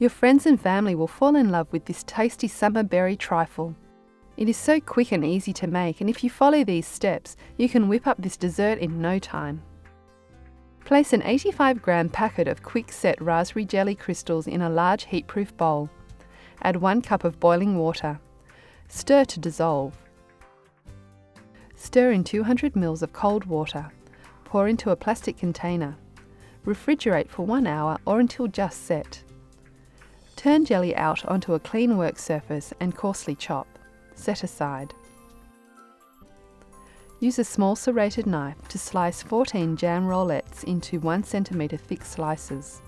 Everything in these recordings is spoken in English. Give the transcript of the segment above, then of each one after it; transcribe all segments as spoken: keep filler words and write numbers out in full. Your friends and family will fall in love with this tasty summer berry trifle. It is so quick and easy to make, and if you follow these steps, you can whip up this dessert in no time. Place an eighty-five gram packet of quick-set raspberry jelly crystals in a large heatproof bowl. Add one cup of boiling water. Stir to dissolve. Stir in two hundred milliliters of cold water. Pour into a plastic container. Refrigerate for one hour or until just set. Turn jelly out onto a clean work surface and coarsely chop. Set aside. Use a small serrated knife to slice fourteen jam rollettes into one centimeter thick slices.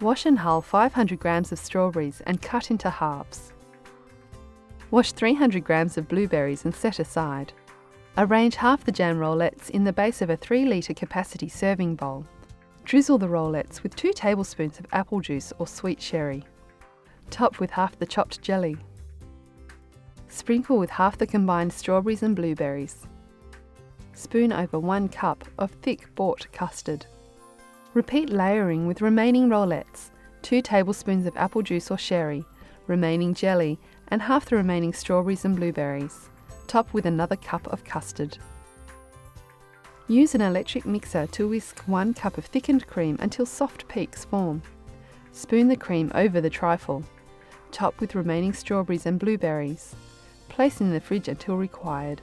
Wash and hull five hundred grams of strawberries and cut into halves. Wash three hundred grams of blueberries and set aside. Arrange half the jam rollettes in the base of a three litre capacity serving bowl. Drizzle the rollettes with two tablespoons of apple juice or sweet sherry. Top with half the chopped jelly. Sprinkle with half the combined strawberries and blueberries. Spoon over one cup of thick bought custard. Repeat layering with remaining rollettes, two tablespoons of apple juice or sherry, remaining jelly and half the remaining strawberries and blueberries. Top with another cup of custard. Use an electric mixer to whisk one cup of thickened cream until soft peaks form. Spoon the cream over the trifle. Top with remaining strawberries and blueberries. Place in the fridge until required.